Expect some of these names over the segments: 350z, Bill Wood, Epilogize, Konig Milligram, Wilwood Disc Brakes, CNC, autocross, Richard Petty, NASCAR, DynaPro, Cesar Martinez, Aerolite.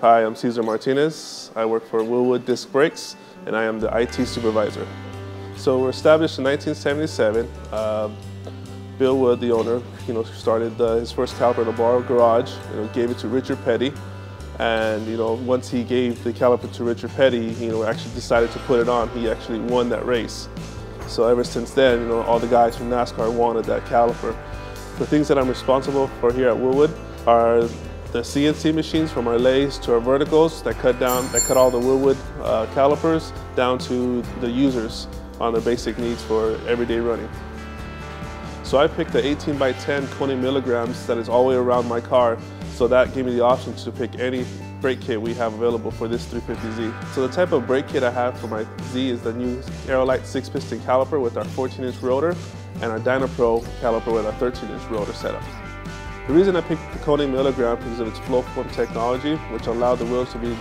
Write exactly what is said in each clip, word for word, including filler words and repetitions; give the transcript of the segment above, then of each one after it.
Hi, I'm Cesar Martinez. I work for Wilwood Disc Brakes, and I am the I T supervisor. So we were established in nineteen seventy-seven. Uh, Bill Wood, the owner, you know, started the, his first caliper in a borrowed garage. You know, gave it to Richard Petty, and you know, once he gave the caliper to Richard Petty, he, you know, actually decided to put it on. He actually won that race. So ever since then, you know, all the guys from NASCAR wanted that caliper. The things that I'm responsible for here at Wilwood are the C N C machines, from our lathes to our verticals that cut down, that cut all the Wilwood uh, calipers down to the users on their basic needs for everyday running. So I picked the eighteen by ten Konig Milligrams that is all the way around my car, so that gave me the option to pick any brake kit we have available for this three fifty Z. So the type of brake kit I have for my Z is the new Aerolite six piston caliper with our fourteen inch rotor, and our DynaPro caliper with our thirteen inch rotor setup. The reason I picked the Konig Milligram is because of its flow form technology, which allowed the wheels to be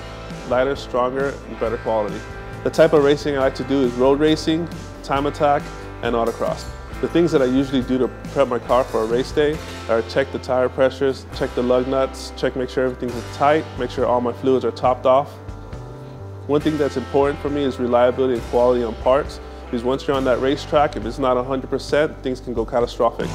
lighter, stronger, and better quality. The type of racing I like to do is road racing, time attack, and autocross. The things that I usually do to prep my car for a race day are check the tire pressures, check the lug nuts, check make sure everything's tight, make sure all my fluids are topped off. One thing that's important for me is reliability and quality on parts, because once you're on that racetrack, if it's not one hundred percent, things can go catastrophic.